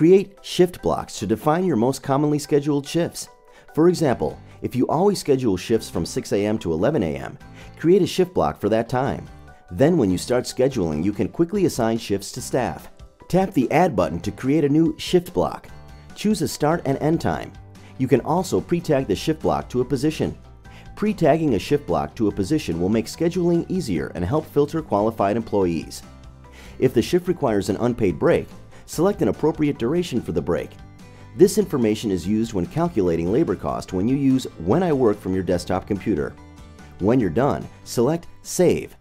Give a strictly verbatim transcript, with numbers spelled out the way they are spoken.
Create shift blocks to define your most commonly scheduled shifts. For example, if you always schedule shifts from six A M to eleven A M, create a shift block for that time. Then when you start scheduling, you can quickly assign shifts to staff. Tap the Add button to create a new shift block. Choose a start and end time. You can also pre-tag the shift block to a position. Pre-tagging a shift block to a position will make scheduling easier and help filter qualified employees. If the shift requires an unpaid break, select an appropriate duration for the break. This information is used when calculating labor cost when you use When I Work from your desktop computer. When you're done, select Save.